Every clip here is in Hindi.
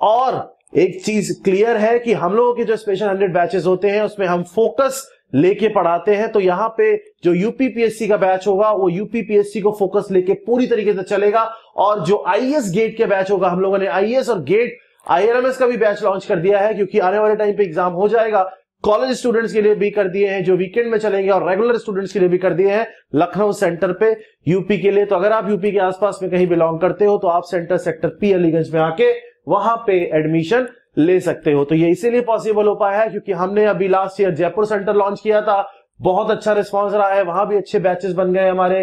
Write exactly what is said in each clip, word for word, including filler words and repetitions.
और एक चीज क्लियर है कि हम लोगों के जो स्पेशल हंड्रेड बैचेस होते हैं उसमें हम फोकस लेके पढ़ाते हैं। तो यहाँ पे जो यूपीपीएससी का बैच होगा वो यूपीपीएससी को फोकस लेके पूरी तरीके से चलेगा, और जो आईएएस गेट के बैच होगा, हम लोगों ने आईएएस और गेट आईआरएमएस का भी बैच लॉन्च कर दिया है क्योंकि आने वाले टाइम पे एग्जाम हो जाएगा। कॉलेज स्टूडेंट्स के लिए भी कर दिए हैं जो वीकेंड में चलेंगे, और रेगुलर स्टूडेंट्स के लिए भी कर दिए हैं लखनऊ सेंटर पे यूपी के लिए। तो अगर आप यूपी के आसपास में कहीं बिलोंग करते हो तो आप सेंटर सेक्टर पी अलीगंज में आके वहां पे एडमिशन ले सकते हो। तो ये इसीलिए पॉसिबल हो पाया है क्योंकि हमने अभी last year Jaipur centre launch किया था, बहुत अच्छा रिस्पॉन्स रहा है, वहां भी अच्छे बैचेस बन गए हमारे।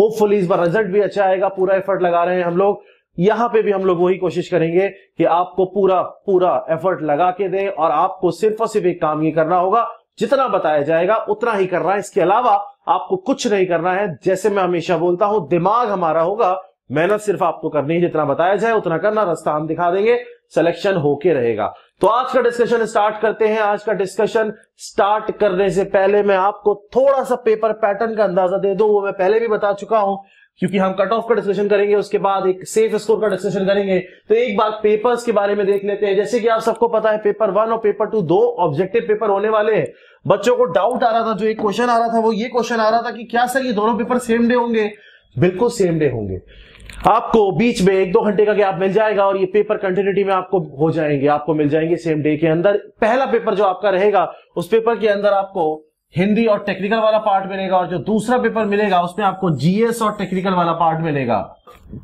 होपफुली इस बार रिजल्ट भी अच्छा आएगा, पूरा एफर्ट लगा रहे हैं हम लोग। यहां पे भी हम लोग वही कोशिश करेंगे कि आपको पूरा पूरा एफर्ट लगा के दें, और आपको सिर्फ और सिर्फ एक काम ये करना होगा, जितना बताया जाएगा उतना ही करना है, इसके अलावा आपको कुछ नहीं करना है। जैसे मैं हमेशा बोलता हूं, दिमाग हमारा होगा, मेहनत सिर्फ आपको करनी है, जितना बताया जाए उतना करना, रास्ता हम दिखा देंगे, सिलेक्शन होके रहेगा। तो आज का डिस्कशन स्टार्ट करते हैं। आज का डिस्कशन स्टार्ट करने से पहले मैं आपको थोड़ा सा पेपर पैटर्न का अंदाजा दे दूं, वो मैं पहले भी बता चुका हूं क्योंकि हम कट ऑफ का डिस्कशन करेंगे, उसके बाद एक सेफ स्कोर का डिस्कशन करेंगे। तो एक बार पेपर्स के बारे में देख लेते हैं। जैसे कि आप सबको पता है, पेपर वन और पेपर टू दो ऑब्जेक्टिव पेपर होने वाले हैं। बच्चों को डाउट आ रहा था, जो एक क्वेश्चन आ रहा था वो ये क्वेश्चन आ रहा था कि क्या सर ये दोनों पेपर सेम डे होंगे? बिल्कुल सेम डे होंगे। आपको बीच में एक दो घंटे का गैप मिल जाएगा और ये पेपर कंटिन्यूटी में आपको हो जाएंगे, आपको मिल जाएंगे सेम डे के अंदर। पहला पेपर जो आपका रहेगा, उस पेपर के अंदर आपको हिंदी और टेक्निकल वाला पार्ट मिलेगा, और जो दूसरा पेपर मिलेगा उसमें आपको जीएस और टेक्निकल वाला पार्ट मिलेगा।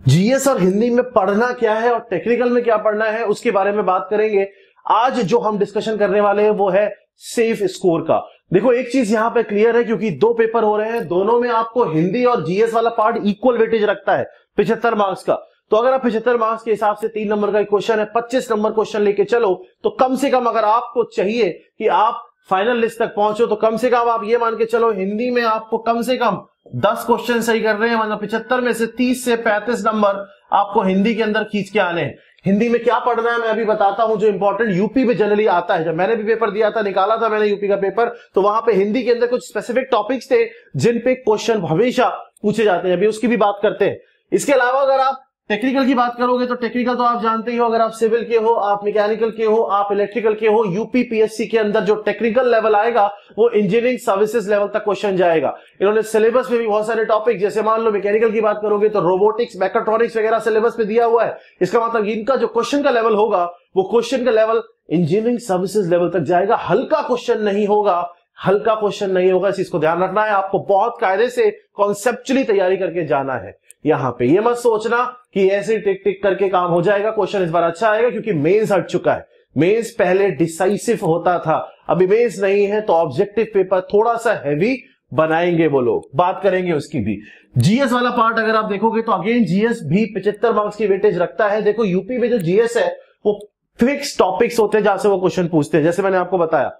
जीएस और हिंदी में पढ़ना क्या है और टेक्निकल में क्या पढ़ना है उसके बारे में बात करेंगे। आज जो हम डिस्कशन करने वाले हैं वो है सेफ स्कोर का। देखो, एक चीज यहां पे क्लियर है, क्योंकि दो पेपर हो रहे हैं, दोनों में आपको हिंदी और जीएस वाला पार्ट इक्वल वेटेज रखता है पिछहत्तर मार्क्स का। तो अगर आप पिछहत्तर मार्क्स के हिसाब से तीन नंबर का क्वेश्चन है, पच्चीस नंबर क्वेश्चन लेके चलो, तो कम से कम अगर आपको चाहिए कि आप फाइनल लिस्ट तक पहुंचो, तो कम से कम आप ये मान के चलो हिंदी में आपको कम से कम दस क्वेश्चन सही कर रहे हैं, मतलब पचहत्तर में से तीस से पैंतीस नंबर आपको हिंदी के अंदर खींच के आने हैं। हिंदी में क्या पढ़ना है मैं अभी बताता हूं, जो इंपॉर्टेंट यूपी में जनरली आता है। जब मैंने भी पेपर दिया था, निकाला था मैंने यूपी का पेपर, तो वहां पे हिंदी के अंदर कुछ स्पेसिफिक टॉपिक्स थे जिन पे क्वेश्चन हमेशा पूछे जाते हैं, अभी उसकी भी बात करते हैं। इसके अलावा अगर आप टेक्निकल की बात करोगे तो टेक्निकल तो आप जानते ही हो, अगर आप सिविल के हो, आप मैकेनिकल के हो, आप इलेक्ट्रिकल के हो, यूपीपीएससी के अंदर जो टेक्निकल लेवल आएगा वो इंजीनियरिंग सर्विसेज लेवल तक क्वेश्चन जाएगा। इन्होंने सिलेबस में भी बहुत सारे टॉपिक, जैसे मान लो मैकेनिकल की बात करोगे तो रोबोटिक्स, मेकाट्रॉनिक्स वगैरह सिलेबस में दिया हुआ है। इसका मतलब इनका जो क्वेश्चन का लेवल होगा वो क्वेश्चन का लेवल इंजीनियरिंग सर्विसेज लेवल तक जाएगा। हल्का क्वेश्चन नहीं होगा, हल्का क्वेश्चन नहीं होगा, इस चीज को ध्यान रखना है। आपको बहुत कायदे से कॉन्सेप्चुअली तैयारी करके जाना है। यहां पे ये मत सोचना कि ऐसे टिक टिक करके काम हो जाएगा, क्वेश्चन इस बार अच्छा आएगा, क्योंकि मेंस हट चुका है। मेंस पहले डिसाइसिव होता था, अभी मेंस नहीं है, तो ऑब्जेक्टिव पेपर थोड़ा सा हैवी बनाएंगे वो लोग, बात करेंगे उसकी भी। जीएस वाला पार्ट अगर आप देखोगे तो अगेन जीएस भी पचहत्तर मार्क्स की वेटेज रखता है। देखो, यूपी में जो जीएस है वो फिक्स टॉपिक्स होते हैं जहां से वो क्वेश्चन पूछते हैं, जैसे मैंने आपको बताया।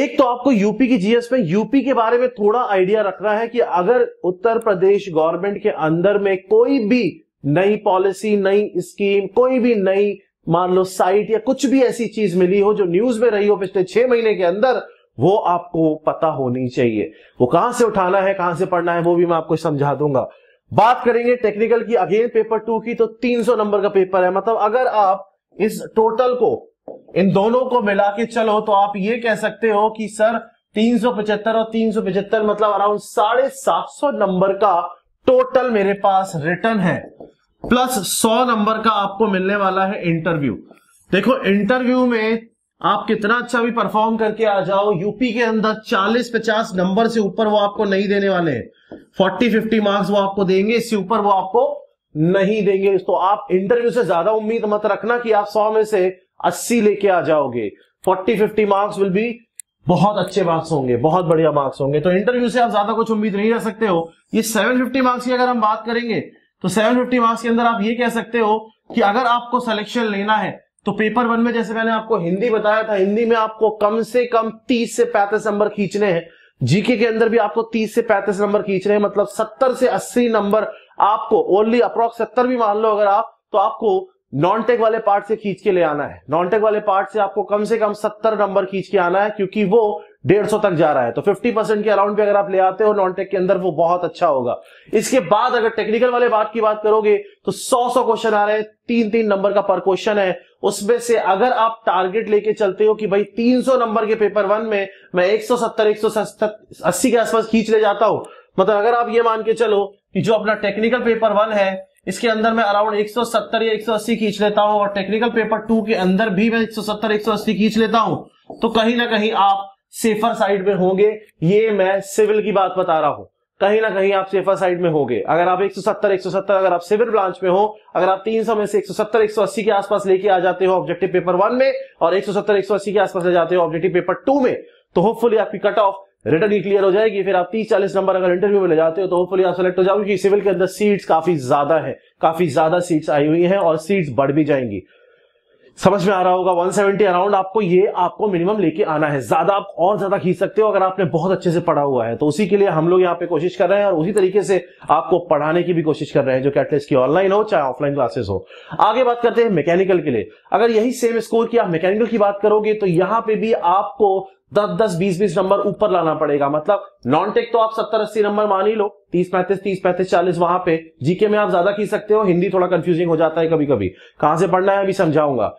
एक तो आपको यूपी की जीएस में यूपी के बारे में थोड़ा आइडिया रखना है कि अगर उत्तर प्रदेश गवर्नमेंट के अंदर में कोई भी नई पॉलिसी, नई स्कीम, कोई भी नई मान लो साइट या कुछ भी ऐसी चीज मिली हो जो न्यूज में रही हो पिछले छह महीने के अंदर, वो आपको पता होनी चाहिए। वो कहां से उठाना है, कहां से पढ़ना है, वो भी मैं आपको समझा दूंगा। बात करेंगे टेक्निकल की, अगेन पेपर टू की, तो तीन सौ नंबर का पेपर है। मतलब अगर आप इस टोटल को, इन दोनों को मिला के चलो, तो आप ये कह सकते हो कि सर तीन सौ पचहत्तर और तीन सौ पचहत्तर मतलब अराउंड साढ़े सात सौ नंबर का टोटल मेरे पास रिटर्न है, प्लस सौ नंबर का आपको मिलने वाला है इंटरव्यू। देखो, इंटरव्यू में आप कितना अच्छा भी परफॉर्म करके आ जाओ, यूपी के अंदर चालीस पचास नंबर से ऊपर वो आपको नहीं देने वाले हैं। चालीस पचास मार्क्स वो आपको देंगे, इससे ऊपर वो आपको नहीं देंगे। तो आप इंटरव्यू से ज्यादा उम्मीद मत रखना कि आप सौ में से अस्सी लेके आ जाओगे। चालीस पचास मार्क्स विल बी बहुत अच्छे मार्क्स होंगे, बहुत बढ़िया मार्क्स होंगे। तो इंटरव्यू से आप ज्यादा कुछ उम्मीद नहीं रख सकते हो। ये सात सौ पचास मार्क्स की अगर हम बात करेंगे तो सात सौ पचास मार्क्स के अंदर आप ये कह सकते हो कि अगर आपको सिलेक्शन लेना है तो पेपर वन में, जैसे मैंने आपको हिंदी बताया था, हिंदी में आपको कम से कम तीस से पैंतीस नंबर खींचने हैं। जीके के अंदर भी आपको तीस से पैंतीस नंबर खींचने हैं, मतलब सत्तर से अस्सी नंबर आपको ओनली, अप्रोक्स सत्तर भी मान लो अगर आप, तो आपको नॉन टेक वाले पार्ट से खींच के ले आना है। नॉन टेक वाले पार्ट से आपको कम से कम सत्तर नंबर खींच के आना है, क्योंकि वो डेढ़ सौ तक जा रहा है, तो पचास परसेंट के अराउंड पे अगर आप ले आते हो नॉन टेक के अंदर वो बहुत अच्छा होगा। इसके बाद अगर टेक्निकल वाले बात की बात करोगे तो सौ सौ क्वेश्चन आ रहे हैं, तीन तीन नंबर का पर क्वेश्चन है। उसमें से अगर आप टारगेट लेके चलते हो कि भाई तीन सौ नंबर के पेपर वन में मैं एक सौ सत्तर एक सौ अस्सी के आसपास खींच ले जाता हूं, मतलब अगर आप ये मान के चलो कि जो अपना टेक्निकल पेपर वन है इसके अंदर मैं अराउंड एक सौ सत्तर या एक सौ अस्सी खींच लेता हूं और टेक्निकल पेपर टू के अंदर भी मैं एक सौ सत्तर एक सौ अस्सी खींच लेता हूं, तो कहीं ना कहीं आप सेफर साइड में होंगे। ये मैं सिविल की बात बता रहा हूं, कहीं ना कहीं आप सेफर साइड में होंगे। अगर आप एक सौ सत्तर एक सौ सत्तर अगर आप सिविल ब्रांच में हो, अगर आप तीन सौ में से एक सौ सत्तर एक सौ अस्सी के आसपास लेके आ जाते हो ऑब्जेक्टिव पेपर वन में और एक सौ सत्तर एक सौ अस्सी के आसपास ले जाते हो ऑब्जेक्टिव पेपर टू में, तो होपफुली आपकी कट ऑफ रिटर्न की क्लियर हो जाएगी। फिर आप तीस चालीस नंबर अगर इंटरव्यू में ले जाते हो तो होपफुली आप सेलेक्ट हो जाओगे, क्योंकि सिविल के अंदर सीट्स काफी ज्यादा है, काफी ज्यादा सीट्स आई हुई हैं और सीट्स बढ़ भी जाएंगी। समझ में आ रहा होगा। एक सौ सत्तर अराउंड आपको ये आपको मिनिमम लेके आना है, ज्यादा आप और ज्यादा खींच सकते हो अगर आपने बहुत अच्छे से पढ़ा हुआ है। तो उसी के लिए हम लोग यहाँ पे कोशिश कर रहे हैं और उसी तरीके से आपको पढ़ाने की भी कोशिश कर रहे हैं, जो कैटलिस्ट की ऑनलाइन हो चाहे ऑफलाइन क्लासेस हो। आगे बात करते हैं मैकेनिकल के लिए। अगर यही सेम स्कोर की आप मैकेनिकल की बात करोगे तो यहाँ पे भी आपको दस दस बीस बीस नंबर ऊपर लाना पड़ेगा। मतलब नॉन टेक तो आप सत्तर अस्सी नंबर मान ही लो, तीस पैंतीस तीस पैंतीस चालीस वहां पे। जीके में आप ज्यादा खींच सकते हो, हिंदी थोड़ा कंफ्यूजिंग हो जाता है कभी कभी, कहां से पढ़ना है अभी समझाऊंगा।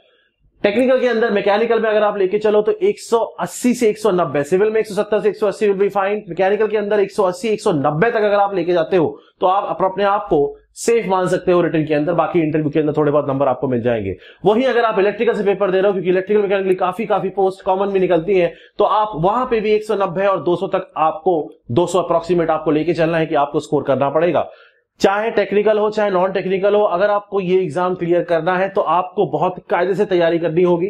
टेक्निकल के अंदर मैकेनिकल में अगर आप लेके चलो तो एक सौ अस्सी से एक सौ नब्बे, सिविल में एक सौ सत्तर से एक सौ अस्सी विल बी फाइन। मैकेनिकल के अंदर एक सौ अस्सी एक सौ नब्बे तक अगर आप लेके जाते हो तो आप अपने आप को सेफ मान सकते हो रिटर्न के अंदर। बाकी इंटरव्यू के अंदर थोड़े बहुत नंबर आपको मिल जाएंगे। वहीं अगर आप इलेक्ट्रिकल से पेपर दे रहे हो, क्योंकि इलेक्ट्रिकल मैकेनिकल काफी काफी पोस्ट कॉमन भी निकलती है, तो आप वहां पे भी एक सौ नब्बे और दो सौ तक आपको दो सौ अप्रोक्सीमेट आपको लेके चलना है कि आपको स्कोर करना पड़ेगा। चाहे टेक्निकल हो चाहे नॉन टेक्निकल हो, अगर आपको ये एग्जाम क्लियर करना है तो आपको बहुत कायदे से तैयारी करनी होगी।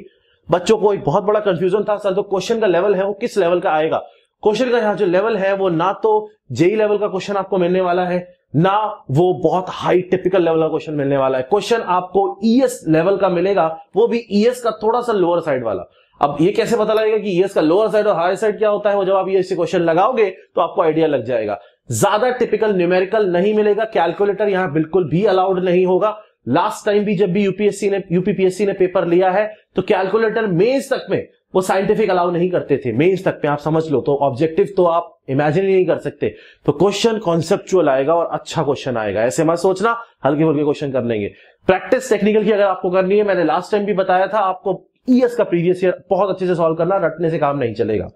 बच्चों को एक बहुत बड़ा कंफ्यूजन था, सर जो क्वेश्चन का लेवल है वो किस लेवल का आएगा। क्वेश्चन का यहाँ जो लेवल है वो ना तो जेई लेवल का क्वेश्चन आपको मिलने वाला है, ना वो बहुत हाई टिपिकल लेवल का क्वेश्चन मिलने वाला है। क्वेश्चन आपको ईएस लेवल का मिलेगा, वो भी ईएस का थोड़ा सा लोअर साइड वाला। अब ये कैसे पता लगेगा कि ईएस का लोअर साइड और हाई साइड क्या होता है, वो जब आप ईएस से क्वेश्चन लगाओगे तो आपको आइडिया लग जाएगा। ज्यादा टिपिकल न्यूमेरिकल नहीं मिलेगा, कैलकुलेटर यहाँ बिल्कुल भी अलाउड नहीं होगा। लास्ट टाइम भी जब भी यूपीएससी ने यूपीपीएससी ने पेपर लिया है तो कैलकुलेटर मेंस तक में वो साइंटिफिक अलाउ नहीं करते थे, मेंस तक पे आप समझ लो। तो ऑब्जेक्टिव तो आप इमेजिन ही नहीं कर सकते, तो क्वेश्चन कॉन्सेप्चुअल आएगा और अच्छा क्वेश्चन आएगा। ऐसे मत सोचना हल्के फुल्के क्वेश्चन कर लेंगे। प्रैक्टिस टेक्निकल की अगर आपको करनी है, मैंने लास्ट टाइम भी बताया था आपको ईएस का प्रीवियस ईयर बहुत अच्छे से सॉल्व करना, रटने से काम नहीं चलेगा।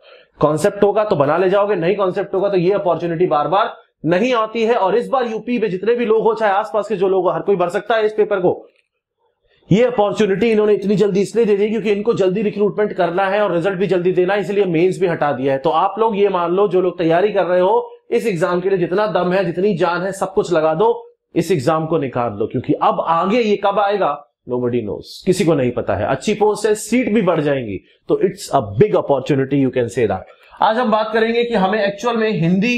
कॉन्सेप्ट होगा तो बना ले जाओगे, नहीं कॉन्सेप्ट होगा तो ये अपॉर्चुनिटी बार बार नहीं आती है। और इस बार यूपी में जितने भी लोग हो चाहे आसपास के जो लोग हो, हर कोई भर सकता है इस पेपर को। ये अपॉर्चुनिटी इन्होंने इतनी जल्दी इसलिए दे दी क्योंकि इनको जल्दी रिक्रूटमेंट करना है और रिजल्ट भी जल्दी देना है, इसलिए मेंस भी हटा दिया है। तो आप लोग ये मान लो, जो लोग तैयारी कर रहे हो इस एग्जाम के लिए, जितना दम है जितनी जान है सब कुछ लगा दो, इस एग्जाम को निकाल लो, क्योंकि अब आगे ये कब आएगा Nobody knows, किसी को नहीं पता है। अच्छी पोस्ट है, सीट भी बढ़ जाएंगी, तो it's a big opportunity, you can say that. आज हम बात करेंगे कि हमें एक्चुअल में हिंदी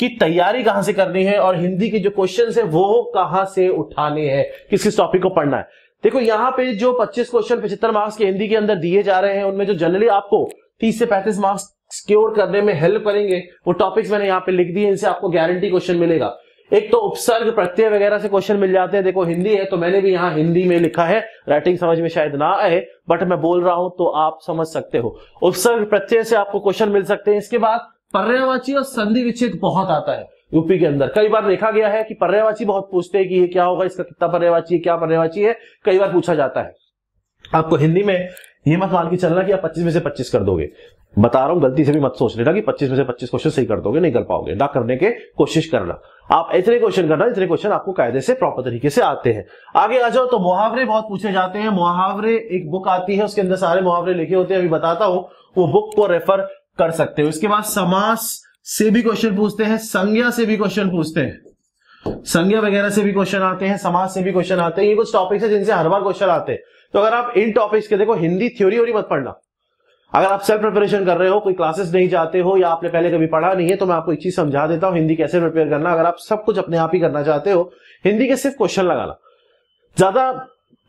की तैयारी कहां से करनी है और हिंदी के जो क्वेश्चंस है वो कहां से उठाने हैं, किस किस टॉपिक को पढ़ना है। देखो यहाँ पे जो पच्चीस क्वेश्चन पचहत्तर मार्क्स के हिंदी के अंदर दिए जा रहे हैं, उनमें जो जनरली आपको तीस से पैंतीस मार्क्स स्क्योर करने में हेल्प करेंगे वो टॉपिक्स मैंने यहाँ पे लिख दिए, इनसे आपको गारंटी क्वेश्चन मिलेगा। एक तो उपसर्ग प्रत्यय वगैरह से क्वेश्चन मिल जाते हैं। देखो हिंदी है तो मैंने भी यहाँ हिंदी में लिखा है, राइटिंग समझ में शायद ना आए बट मैं बोल रहा हूं तो आप समझ सकते हो। उपसर्ग प्रत्यय से आपको क्वेश्चन मिल सकते हैं। इसके बाद पर्यायवाची और संधि विच्छेद बहुत आता है यूपी के अंदर। कई बार देखा गया है कि पर्यायवाची बहुत पूछते हैं कि ये क्या होगा, इसका कितना पर्यायवाची है, क्या पर्यायवाची है, कई बार पूछा जाता है। आपको हिंदी में ये मत मान के चलना कि आप पच्चीस में से पच्चीस कर दोगे, बता रहा हूं गलती से भी मत सोच लेना कि पच्चीस में से पच्चीस क्वेश्चन सही कर दोगे, नहीं कर पाओगे। ना करने के कोशिश करना, आप इतने क्वेश्चन करना इतने क्वेश्चन आपको कायदे से प्रॉपर तरीके से आते हैं। आगे आ जाओ तो मुहावरे बहुत पूछे जाते हैं। मुहावरे एक बुक आती है, उसके अंदर सारे मुहावरे लिखे होते हैं, अभी बताता हूं, वो बुक को रेफर कर सकते हो। इसके बाद समास से भी क्वेश्चन पूछते हैं, संज्ञा से भी क्वेश्चन पूछते हैं, संज्ञा वगैरह से भी क्वेश्चन आते हैं, समास से भी क्वेश्चन आते हैं। ये कुछ टॉपिक्स है जिनसे हर बार क्वेश्चन आते हैं। तो अगर आप इन टॉपिक्स के, देखो हिंदी थ्योरी और मत पढ़ना, अगर आप सेल्फ प्रिपरेशन कर रहे हो, कोई क्लासेस नहीं जाते हो या आपने पहले कभी पढ़ा नहीं है, तो मैं आपको एक चीज समझा देता हूं हिंदी कैसे प्रिपेयर करना। अगर आप सब कुछ अपने आप ही करना चाहते हो, हिंदी के सिर्फ क्वेश्चन लगाना, ज्यादा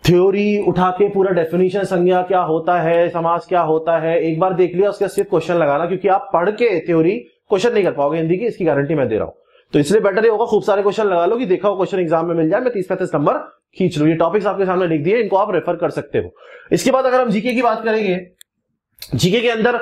थ्योरी उठा के पूरा डेफिनेशन, संज्ञा क्या होता है, समास क्या होता है, एक बार देख लिया उसके सिर्फ क्वेश्चन लगाना, क्योंकि आप पढ़ के थ्योरी क्वेश्चन नहीं कर पाओगे हिंदी की, इसकी गारंटी मैं दे रहा हूं। तो इसलिए बेटर ये होगा खूब सारे क्वेश्चन लगा लो कि देखा हो क्वेश्चन एग्जाम में मिल जाए, मैं तीस पैंतीस नंबर खींच लू। ये टॉपिक्स आपके सामने लिख दिए, इनको आप रेफर कर सकते हो। इसके बाद अगर हम जीके की बात करेंगे, जीके के अंदर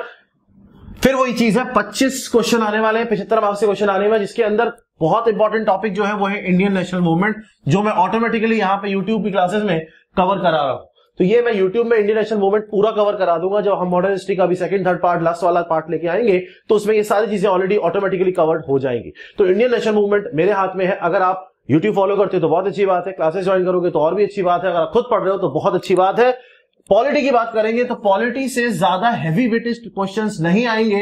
फिर वही चीज है, पच्चीस क्वेश्चन आने वाले हैं, पचहत्तर मार्क्स के क्वेश्चन आने वाले, जिसके अंदर बहुत इंपॉर्टेंट टॉपिक जो है वो है इंडियन नेशनल मूवमेंट, जो मैं ऑटोमेटिकली यहाँ पे यूट्यूब की क्लासेस में कवर करा रहा हूँ। तो ये मैं YouTube में इंडियन नेशनल मूवमेंट पूरा कवर करा दूंगा। जब हम मॉडर्न हिस्ट्री का भी सेकंड थर्ड पार्ट लास्ट वाला पार्ट लेके आएंगे तो उसमें ये सारी चीजें ऑलरेडी ऑटोमेटिकली कवर्ड हो जाएंगी। तो इंडियन नेशनल मूवमेंट मेरे हाथ में है, अगर आप YouTube फॉलो करते हो तो बहुत अच्छी बात है, क्लासेस ज्वाइन करोगे तो और भी अच्छी बात है, अगर आप खुद पढ़ रहे हो तो बहुत अच्छी बात है। पॉलिटी की बात करेंगे तो पॉलिटी से ज्यादा हैवी वेटेड क्वेश्चंस नहीं आएंगे,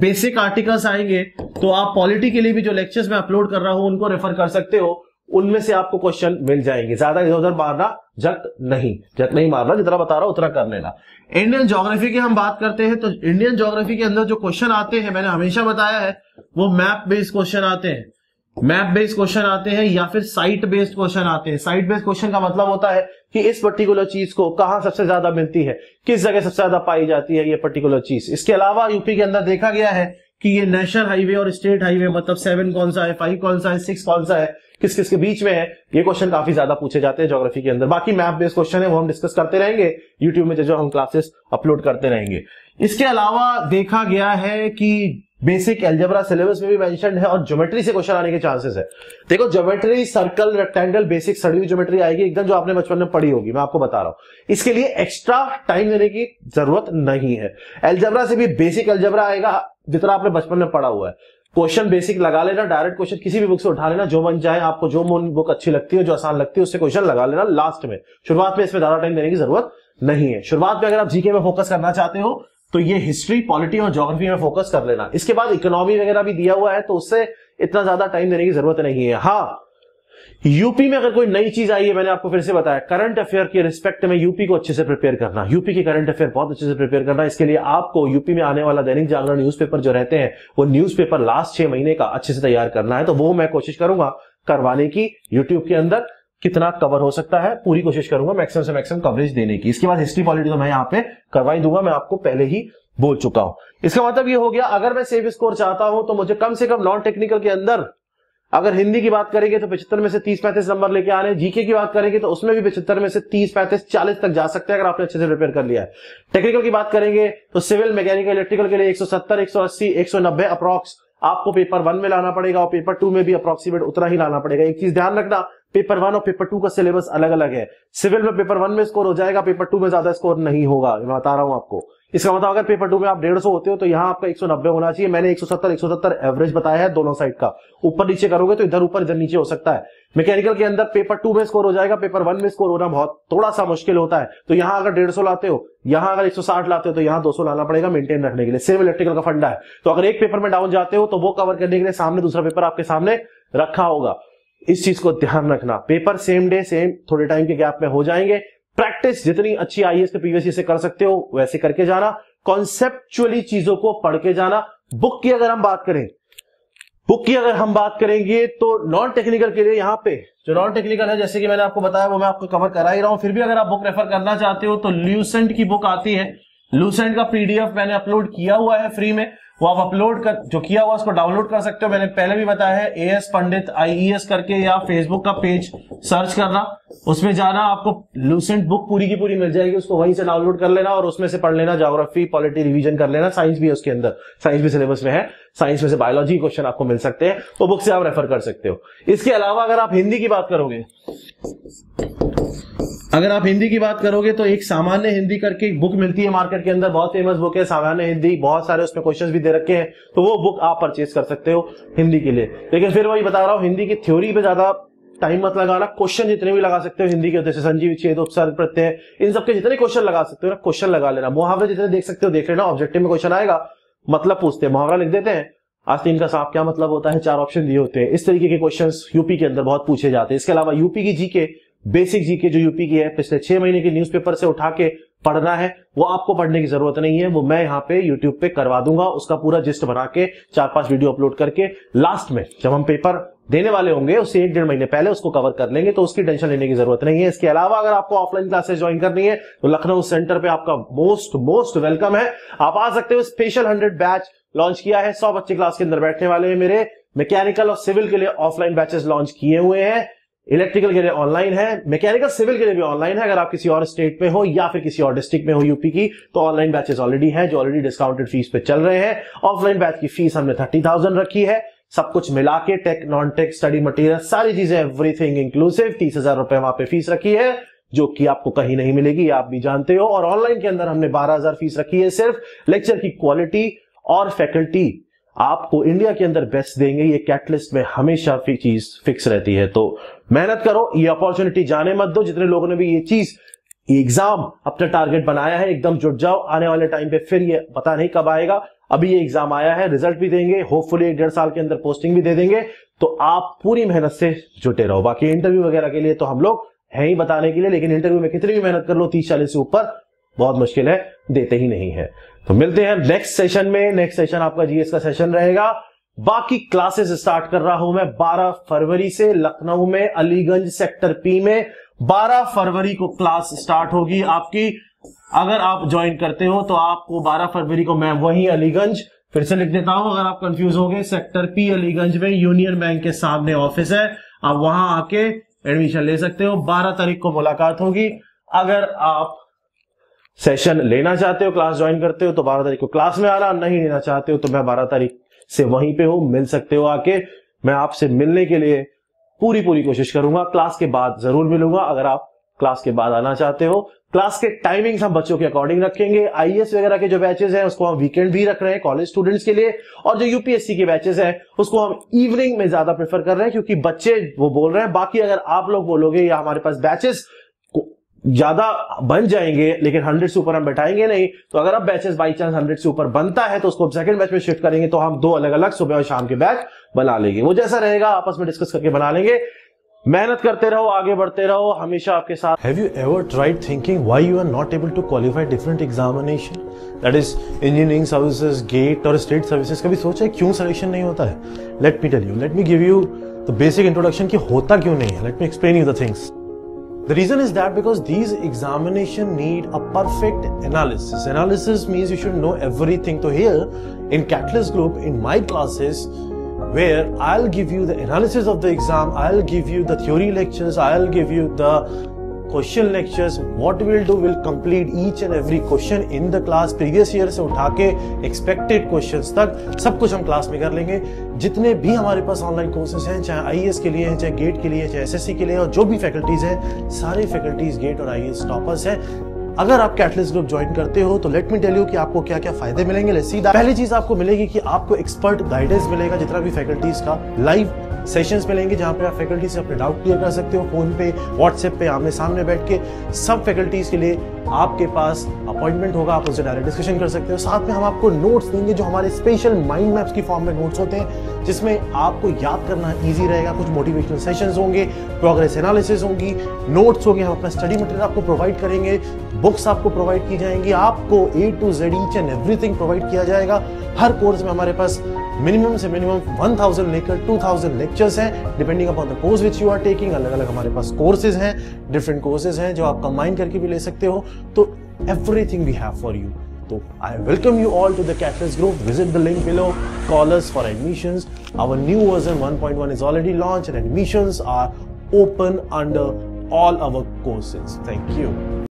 बेसिक आर्टिकल्स आएंगे, तो आप पॉलिटी के लिए भी जो लेक्चर्स में अपलोड कर रहा हूं उनको रेफर कर सकते हो, उनमें से आपको क्वेश्चन मिल जाएंगे। ज्यादा इधर उधर मारना जट नहीं जट नहीं मारना, जितना बता रहा हूं उतना कर लेना। इंडियन ज्योग्राफी की हम बात करते हैं तो इंडियन ज्योग्राफी के अंदर जो क्वेश्चन आते हैं, मैंने हमेशा बताया है, वो मैप बेस्ड क्वेश्चन आते हैं, मैप बेस्ड क्वेश्चन आते हैं या फिर साइट बेस्ड क्वेश्चन आते हैं। साइट बेस्ड क्वेश्चन का मतलब होता है कि इस पर्टिकुलर चीज को कहां सबसे ज्यादा मिलती है, किस जगह सबसे ज्यादा पाई जाती है ये पर्टिकुलर चीज। इसके अलावा यूपी के अंदर देखा गया है कि ये नेशनल हाईवे और स्टेट हाईवे मतलब सेवन कौन सा है, फाइव कौन सा है, सिक्स कौन सा है, किस किस के बीच में है, ये क्वेश्चन काफी ज्यादा पूछे जाते हैं ज्योग्राफी के अंदर। बाकी मैप बेस्ड क्वेश्चन है वो हम डिस्कस करते रहेंगे यूट्यूब में, जो हम क्लासेस अपलोड करते रहेंगे। इसके अलावा देखा गया है कि बेसिक एल्जेब्रा सिलेबस में भी मेंशन है और ज्योमेट्री से क्वेश्चन आने के चांसेस है। देखो ज्योमेट्री सर्कल रेक्टेंगल बेसिक सर्डिव ज्योमेट्री आएगी, एकदम जो आपने बचपन में पढ़ी होगी, मैं आपको बता रहा हूं। इसके लिए एक्स्ट्रा टाइम देने की जरूरत नहीं है। एल्जेब्रा से भी बेसिक एल्जेब्रा आएगा, जितना आपने बचपन में पढ़ा हुआ है। क्वेश्चन बेसिक लगा लेना, डायरेक्ट क्वेश्चन किसी भी बुक से उठा लेना, जो मन चाहे आपको, जो मन बुक अच्छी लगती है, जो आसान लगती है उससे क्वेश्चन लगा लेना लास्ट में। शुरुआत में इसमें ज्यादा टाइम देने की जरूरत नहीं है। शुरुआत में अगर आप जीके में फोकस करना चाहते हो तो ये हिस्ट्री, पॉलिटी और ज्योग्राफी में फोकस कर लेना। इसके बाद इकोनॉमी वगैरह भी दिया हुआ है तो उससे इतना ज्यादा टाइम देने की जरूरत नहीं है। हाँ, यूपी में अगर कोई नई चीज आई है, मैंने आपको फिर से बताया, करंट अफेयर के रिस्पेक्ट में यूपी को अच्छे से प्रिपेयर करना, यूपी के करंट अफेयर बहुत अच्छे से प्रिपेयर करना। इसके लिए आपको यूपी में आने वाला दैनिक जागरण न्यूज़पेपर जो रहते हैं, वो न्यूज़पेपर लास्ट छह महीने का अच्छे से तैयार करना है। तो वो मैं कोशिश करूंगा करवाने की, यूट्यूब के अंदर कितना कवर हो सकता है पूरी कोशिश करूंगा मैक्सिमम से मैक्सिमम कवरेज देने की। इसके बाद हिस्ट्री पॉलिटी तो मैं यहाँ पे करवा ही दूंगा, मैं आपको पहले ही बोल चुका हूं। इसका मतलब ये हो गया, अगर मैं सेफ स्कोर चाहता हूं तो मुझे कम से कम नॉन टेक्निकल के अंदर, अगर हिंदी की बात करेंगे तो पचहत्तर में से तीस पैंतीस नंबर लेके आने, जीके की बात करेंगे तो उसमें भी पचहत्तर में से तीस पैंतीस चालीस तक जा सकते हैं अगर आपने अच्छे से प्रिपेयर कर लिया है। टेक्निकल की बात करेंगे तो सिविल, मैकेनिकल, इलेक्ट्रिकल के लिए एक सौ सत्तर, एक सौ अस्सी, एक सौ नब्बे अप्रॉक्स आपको पेपर वन में लाना पड़ेगा और पेपर टू में भी अप्रोक्सीमेट उतना ही लाना पड़ेगा। एक चीज ध्यान रखना, पेपर वन और पेपर टू का सिलेबस अलग अलग है। सिविल में पेपर वन में स्कोर हो जाएगा, पेपर टू में ज्यादा स्कोर नहीं होगा, मैं बता रहा हूं आपको। इसका मतलब अगर पेपर टू में आप डेढ़ सौ होते हो तो यहाँ आपका एक सौ नब्बे होना चाहिए। मैंने एक सौ सत्तर एक सौ सत्तर एवरेज बताया है दोनों साइड का, ऊपर नीचे करोगे तो इधर ऊपर इधर नीचे हो सकता है। मैकेनिकल के अंदर पेपर टू में स्कोर हो जाएगा, पेपर वन में स्कोर होना बहुत थोड़ा सा मुश्किल होता है। तो यहाँ अगर डेढ़ सौ लाते हो, यहाँ अगर एक सौ साठ लाते हो तो यहाँ दो सौ लाना पड़ेगा मेंटेन रखने के लिए। सेम इलेक्ट्रिकल का फंडा है, तो अगर एक पेपर में डाउन जाते हो तो वो कवर करने के लिए सामने दूसरा पेपर आपके सामने रखा होगा। इस चीज को ध्यान रखना, पेपर सेम डे सेम थोड़े टाइम के गैप में हो जाएंगे। प्रैक्टिस जितनी अच्छी आईएएस के प्रीवियस ईयर से कर सकते हो वैसे करके जाना, कॉन्सेप्चुअली चीजों को पढ़ के जाना। बुक की अगर हम बात करें बुक की अगर हम बात करेंगे तो नॉन टेक्निकल के लिए यहाँ पे जो नॉन टेक्निकल है, जैसे कि मैंने आपको बताया, वो मैं आपको कवर करा ही रहा हूं। फिर भी अगर आप बुक रेफर करना चाहते हो तो ल्यूसेंट की बुक आती है। लूसेंट का पीडीएफ मैंने अपलोड किया हुआ है फ्री में, वो आप अपलोड कर जो किया हुआ उसको डाउनलोड कर सकते हो। मैंने पहले भी बताया है, एएस पंडित आईईएस करके या फेसबुक का पेज सर्च करना, उसमें जाना, आपको लूसेंट बुक पूरी की पूरी मिल जाएगी। उसको वहीं से डाउनलोड कर लेना और उसमें से पढ़ लेना, ज्योग्राफी पॉलिटी रिवीजन कर लेना। साइंस भी है उसके अंदर, साइंस भी सिलेबस में है, साइंस में से बायोलॉजी क्वेश्चन आपको मिल सकते हैं, वो बुक से आप रेफर कर सकते हो। इसके अलावा अगर आप हिंदी की बात करोगे अगर आप हिंदी की बात करोगे तो एक सामान्य हिंदी करके बुक मिलती है मार्केट के अंदर, बहुत फेमस बुक है सामान्य हिंदी, बहुत सारे उसमें क्वेश्चंस भी दे रखे हैं, तो वो बुक आप परचेज कर सकते हो हिंदी के लिए। लेकिन फिर वही बता रहा हूं, हिंदी की थ्योरी पे ज्यादा टाइम मत लगाना, क्वेश्चन जितने भी लगा सकते हो हिंदी के, जैसे संजीव छेद, उपसर्ग प्रत्यय, इन सबके जितने क्वेश्चन लगा सकते हो ना, क्वेश्चन लगा लेना। मुहावरे जितने देख सकते हो देख लेना, ऑब्जेक्टिव में क्वेश्चन आएगा, मतलब पूछते हैं, मुहावरा लिख देते हैं, आज तीन का सांप क्या मतलब होता है, चार ऑप्शन दिए होते हैं। इस तरीके के क्वेश्चंस यूपी के अंदर बहुत पूछे जाते हैं। इसके अलावा यूपी की जीके, बेसिक जीके जो यूपी की है, पिछले छह महीने के न्यूज़पेपर से उठा के पढ़ना है, वो आपको पढ़ने की जरूरत नहीं है, वो मैं यहाँ पे यूट्यूब पे करवा दूंगा। उसका पूरा जिस्ट बना के चार पांच वीडियो अपलोड करके लास्ट में जब हम पेपर देने वाले होंगे उससे एक डेढ़ महीने पहले उसको कवर कर लेंगे, तो उसकी टेंशन लेने की जरूरत नहीं है। इसके अलावा अगर आपको ऑफलाइन क्लासेस ज्वाइन करनी है तो लखनऊ सेंटर पे आपका मोस्ट मोस्ट वेलकम है, आप आ सकते हो। स्पेशल हंड्रेड बैच लॉन्च किया है, सौ बच्चे क्लास के अंदर बैठने वाले हैं मेरे। मैकेनिकल और सिविल के लिए ऑफलाइन बैचेस लॉन्च किए हुए हैं। इलेक्ट्रिकल के लिए ऑनलाइन है, मैकेनिकल सिविल के लिए भी ऑनलाइन है। अगर आप किसी और स्टेट में हो या फिर किसी और डिस्ट्रिक्ट में हो यूपी की, तो ऑनलाइन बैचेस ऑलरेडी हैं जो ऑलरेडी डिस्काउंटेड फीस पे चल रहे हैं। ऑफलाइन बैच की फीस हमने थर्टी थाउजेंड रखी है, सब कुछ मिला के tech non tech study material सारी चीजें एवरीथिंग इंक्लूसिव तीस हजार रुपए वहां पे फीस रखी है, जो कि आपको कहीं नहीं मिलेगी, आप भी जानते हो। और ऑनलाइन के अंदर हमने बारह हजार फीस रखी है। सिर्फ लेक्चर की क्वालिटी और फैकल्टी आपको इंडिया के अंदर बेस्ट देंगे, ये कैटलिस्ट में हमेशा चीज फिक्स रहती है। तो मेहनत करो, ये अपॉर्चुनिटी जाने मत दो। जितने लोगों ने भी ये चीज एग्जाम अपना टारगेट बनाया है, एकदम जुट जाओ। आने वाले टाइम पे फिर ये पता नहीं कब आएगा, अभी ये एग्जाम आया है, रिजल्ट भी देंगे, होपफुली एक डेढ़ साल के अंदर पोस्टिंग भी दे देंगे। तो आप पूरी मेहनत से जुटे रहो। बाकी इंटरव्यू वगैरह के लिए तो हम लोग है ही बताने के लिए, लेकिन इंटरव्यू में कितनी भी मेहनत कर लो तीस चालीस से ऊपर बहुत मुश्किल है, देते ही नहीं है। तो मिलते हैं नेक्स्ट सेशन में। नेक्स्ट सेशन आपका जीएस का सेशन रहेगा। बाकी क्लासेस स्टार्ट कर रहा हूं मैं बारह फरवरी से, लखनऊ में अलीगंज सेक्टर पी में बारह फरवरी को क्लास स्टार्ट होगी आपकी। अगर आप ज्वाइन करते हो तो आपको बारह फरवरी को मैं वहीं अलीगंज, फिर से लिख देता हूं अगर आप कंफ्यूज हो गए, सेक्टर पी अलीगंज में यूनियन बैंक के सामने ऑफिस है, आप वहां आके एडमिशन ले सकते हो। बारह तारीख को मुलाकात होगी। अगर आप सेशन लेना चाहते हो, क्लास ज्वाइन करते हो तो बारह तारीख को क्लास में आना, नहीं लेना चाहते हो तो मैं बारह तारीख से वहीं पे हूं, मिल सकते हो आके। मैं आपसे मिलने के लिए पूरी पूरी कोशिश करूंगा, क्लास के बाद जरूर मिलूंगा। अगर आप क्लास के बाद आना चाहते हो, क्लास के टाइमिंग्स हम बच्चों के अकॉर्डिंग रखेंगे। आईएएस वगैरह के जो बैचेस हैं उसको हम वीकेंड भी रख रहे हैं कॉलेज स्टूडेंट्स के लिए, और जो यूपीएससी के बैचेस हैं उसको हम इवनिंग में ज्यादा प्रेफर कर रहे हैं, क्योंकि बच्चे वो बोल रहे हैं। बाकी अगर आप लोग बोलोगे या हमारे पास बैचेस ज्यादा बन जाएंगे, लेकिन हंड्रेड से ऊपर हम बैठाएंगे नहीं, तो अगर आप बैचेस बाई चांस हंड्रेड से ऊपर बनता है तो उसको सेकंड बैच में शिफ्ट करेंगे। तो हम दो अलग अलग सुबह और शाम के बैच बना लेंगे, वो जैसा रहेगा आपस में डिस्कस करके बना लेंगे। मेहनत करते रहो, आगे बढ़ते रहो, हमेशा आपके साथ। Have you ever tried thinking why you are not able to qualify different examination, that is engineering services, GATE और स्टेट सर्विसेज? कभी सोचा है क्यों सिलेक्शन नहीं होता है? Let me tell you, let me give you the basic introduction कि होता क्यों नहीं है। Let me explain you the things. The reason is that because these examination need a perfect analysis. Analysis means you should know everything. So here in Catalyst Group, in my classes, where I'll give you the analysis of the exam, I'll give you the theory lectures, I'll give you the question lectures. What we'll do, we'll complete each and every question in the class. Previous year से उठा के expected questions तक सब कुछ हम class में कर लेंगे। जितने भी हमारे पास online courses हैं, चाहे I A S के लिए हैं, चाहे GATE के लिए हैं, चाहे S S C के लिए, और जो भी faculties हैं, सारे faculties GATE और I A S toppers हैं। अगर आप Catalyst Group ज्वाइन करते हो तो लेट मी टेल यू कि आपको क्या क्या फायदे मिलेंगे। Let's see that. पहली चीज आपको मिलेगी कि आपको एक्सपर्ट गाइडेंस मिलेगा, जितना भी फैकल्टीज का लाइव सेशंस मिलेंगे, जहाँ पे आप फैकल्टी से अपने डाउट क्लियर कर सकते हो, फोन पे, व्हाट्सएप पे, आमने सामने बैठ के। सब फैकल्टीज के लिए आपके पास अपॉइंटमेंट होगा, आप उससे डायरेक्ट डिस्कशन कर सकते हो। साथ में हम आपको नोट्स देंगे, जो हमारे स्पेशल माइंड मैप्स की फॉर्म में नोट्स होते हैं, जिसमें आपको याद करना ईजी रहेगा। कुछ मोटिवेशनल सेशंस होंगे, प्रोग्रेस एनालिसिस होंगी, नोट्स होंगे, हम अपना स्टडी मटेरियल आपको प्रोवाइड करेंगे, बुक्स आपको प्रोवाइड की जाएंगी, आपको A to Z each and everything provide किया जाएगा। हर कोर्स में हमारे पास मिनिमम से मिनिमम वन थाउजेंड लेकर टू थाउजेंड लेक्चर्स हैं, depending upon the course which you are taking. अलग अलग हमारे पास कोर्सेज हैं, डिफरेंट कोर्सेज हैं, जो आप कंबाइन करके भी ले सकते हो। तो everything we have for you. तो I welcome you all to the Catalyst Group. Visit the link below. Call us for admissions. Our new version one point one is already launched and admissions are open under all our courses. Thank you.